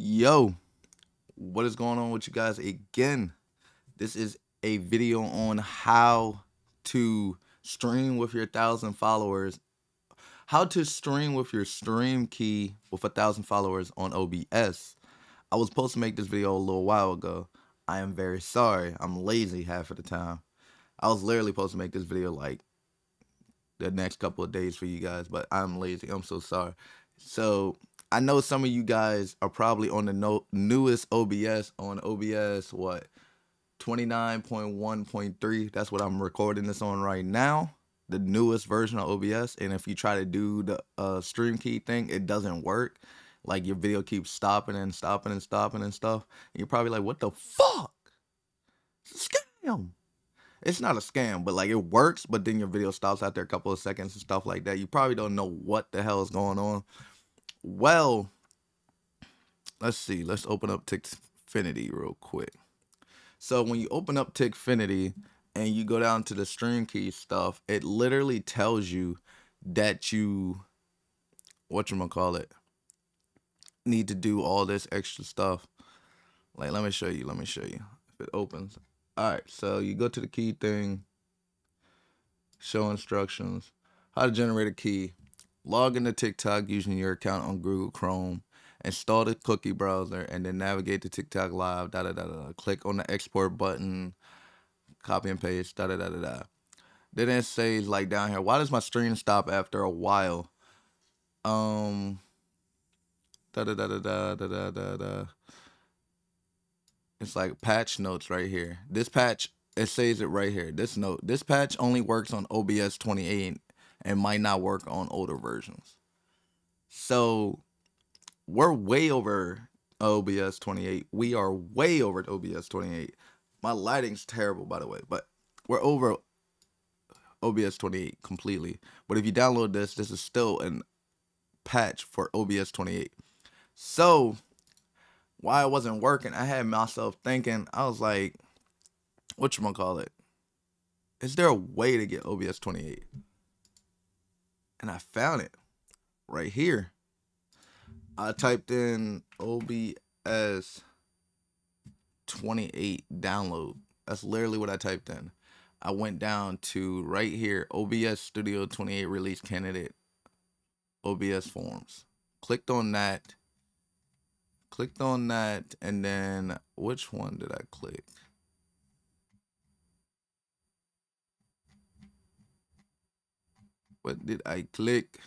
Yo, what is going on with you guys again? This is a video on how to stream with your 1,000 followers, how to stream with your stream key with 1,000 followers on OBS. I was supposed to make this video a little while ago. I am very sorry. I'm lazy half of the time. I was literally supposed to make this video like the next couple of days for you guys, but I'm lazy. I'm so sorry. So I know some of you guys are probably on the newest OBS, on OBS, what, 29.1.3. That's what I'm recording this on right now, the newest version of OBS. And if you try to do the stream key thing, it doesn't work. Like, your video keeps stopping and stopping and stopping and stuff. And you're probably like, what the fuck? It's a scam. It's not a scam, but like, it works, but then your video stops after a couple of seconds and stuff like that. You probably don't know what the hell is going on. Well, let's see. Let's open up Tikfinity real quick. So when you open up Tikfinity and you go down to the stream key stuff, it literally tells you that you, whatchamacallit, need to do all this extra stuff. Like, let me show you. Let me show you if it opens. All right, so you go to the key thing, show instructions, how to generate a key, log into TikTok using your account on Google Chrome, install the Cookie Browser, and then navigate to TikTok Live, da-da-da-da. Click on the export button, copy and paste, da-da-da-da-da. Then it says, like, down here, why does my stream stop after a while? Da-da-da-da-da-da-da-da-da. It's like patch notes right here. This patch, it says it right here. This note, this patch only works on OBS 28 and might not work on older versions. So we're way over OBS 28. We are way over OBS 28. My lighting's terrible, by the way, but we're over OBS 28 completely. But if you download this, this is still a patch for OBS 28. So why it wasn't working, I had myself thinking, I was like, whatchamacallit, is there a way to get OBS 28? And I found it right here. I typed in OBS 28 download. That's literally what I typed in. I went down to right here, OBS Studio 28 Release Candidate, OBS Forms. Clicked on that, and then which one did I click? What did I click?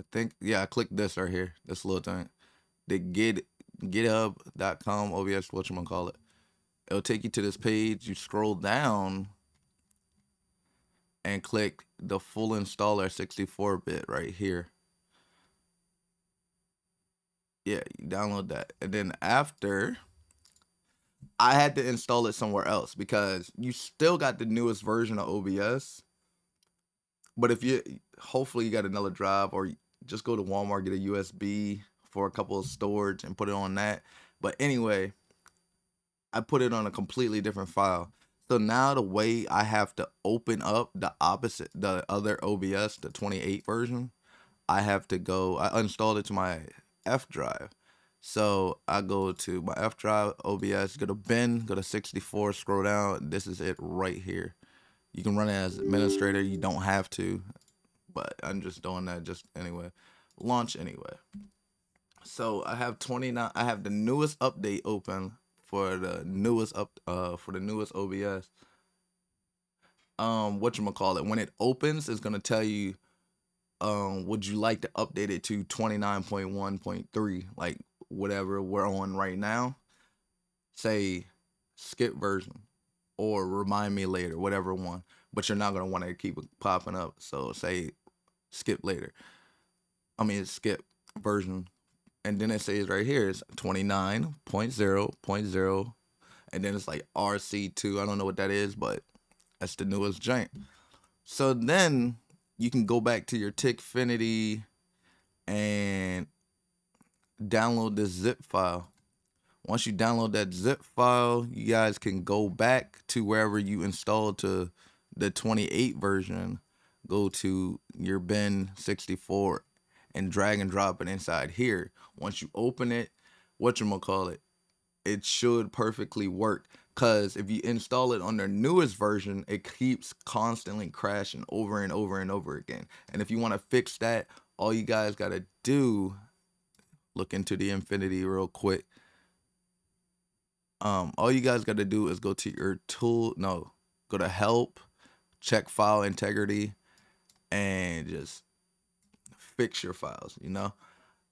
I think, yeah, I clicked this right here, this little thing, the github.com OBS, whatchamacallit. It'll take you to this page. You scroll down and click the full installer 64-bit right here. Yeah, you download that. And then after, I had to install it somewhere else because you still got the newest version of OBS. But if you, hopefully you got another drive, or just go to Walmart, get a USB for a couple of storage and put it on that. But anyway, I put it on a completely different file. So now the way I have to open up the opposite, the other OBS, the 28 version, I have to go, I installed it to my F drive. So I go to my F drive, OBS, go to bin, go to 64, scroll down. This is it right here. You can run it as administrator. You don't have to, but I'm just doing that just anyway. Launch anyway. So I have 29. I have the newest update open for the newest OBS. Whatchamacallit, when it opens, it's gonna tell you, would you like to update it to 29.1.3, like whatever we're on right now? Say skip version or remind me later, whatever one. But you're not going to want to keep it popping up, so say skip later. I mean, skip version. And then it says right here, it's 29.0.0, and then it's like RC2. I don't know what that is, but that's the newest jank. So then you can go back to your Tikfinity and download this zip file. Once you download that zip file, you guys can go back to wherever you installed to the 28 version, go to your bin 64, and drag and drop it inside here. Once you open it, it should perfectly work. Because if you install it on their newest version, it keeps constantly crashing over and over and over again. And if you want to fix that, all you guys got to do, look into Tikfinity real quick. All you guys got to do is go to your tool. No, go to help, check file integrity, and just fix your files, you know?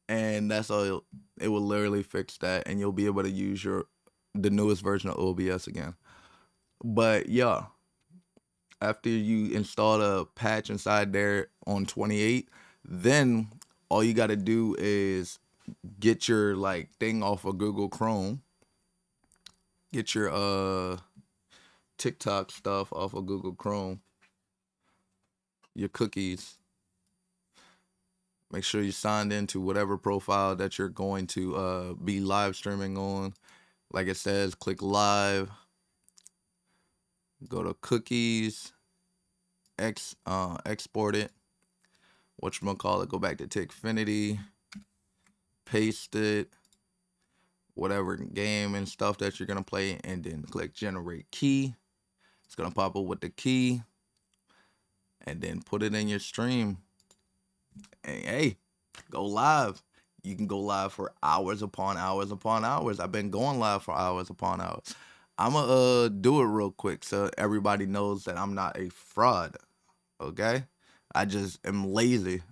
And that's all. It will literally fix that, and you'll be able to use the newest version of OBS again. But yeah, after you install a patch inside there on 28, then all you got to do is get your thing off of Google Chrome, get your TikTok stuff off of Google Chrome, your cookies. Make sure you signed into whatever profile that you're going to be live streaming on. Like it says, click live, go to cookies, export it, go back to Tikfinity, paste it, whatever game and stuff that you're going to play, and then click generate key. It's going to pop up with the key, and then put it in your stream. And hey, go live. You can go live for hours upon hours upon hours. I've been going live for hours upon hours. I'm going to do it real quick so everybody knows that I'm not a fraud, okay? I just am lazy.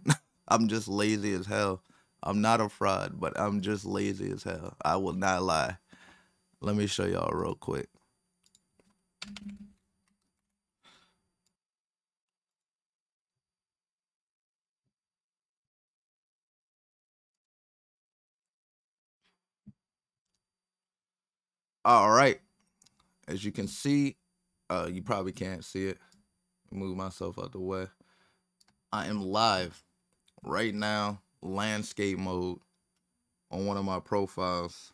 I'm just lazy as hell. I'm not a fraud, but I'm just lazy as hell. I will not lie. Let me show y'all real quick. All right, as you can see, you probably can't see it. Move myself out the way. I am live right now, landscape mode on one of my profiles.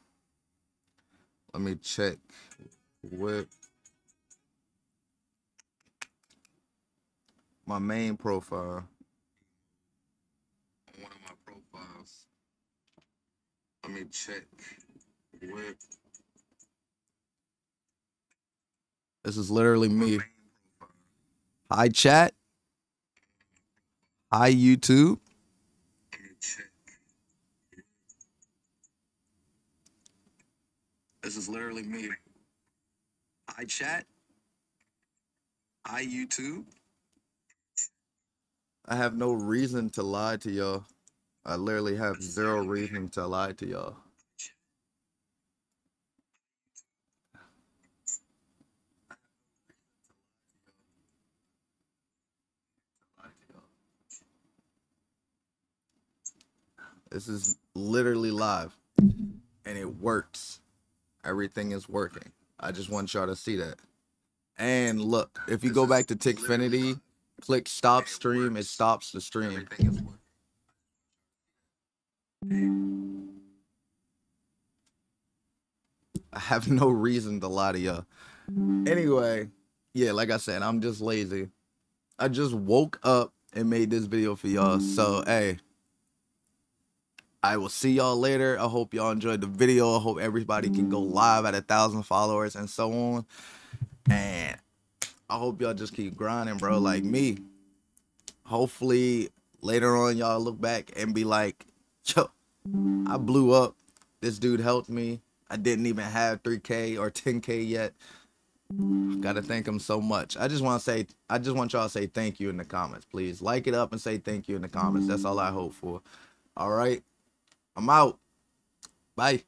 Let me check with my main profile. On one of my profiles. Let me check with. This is literally me. Hi, chat. Hi, YouTube. This is literally me. Hi, chat. Hi, YouTube. I have no reason to lie to y'all. I literally have zero reason to lie to y'all. This is literally live, and it works. Everything is working. I just want y'all to see that. And look, if you go back to Tikfinity, click stop stream, it stops the stream. I have no reason to lie to y'all. Anyway, yeah, like I said, I'm just lazy. I just woke up and made this video for y'all, so hey. I will see y'all later. I hope y'all enjoyed the video. I hope everybody can go live at 1,000 followers and so on. And I hope y'all just keep grinding, bro, like me. Hopefully later on y'all look back and be like, yo, I blew up. This dude helped me. I didn't even have 3K or 10K yet. Gotta thank him so much. I just want y'all to say thank you in the comments, please. Like it up and say thank you in the comments. That's all I hope for. All right. I'm out. Bye.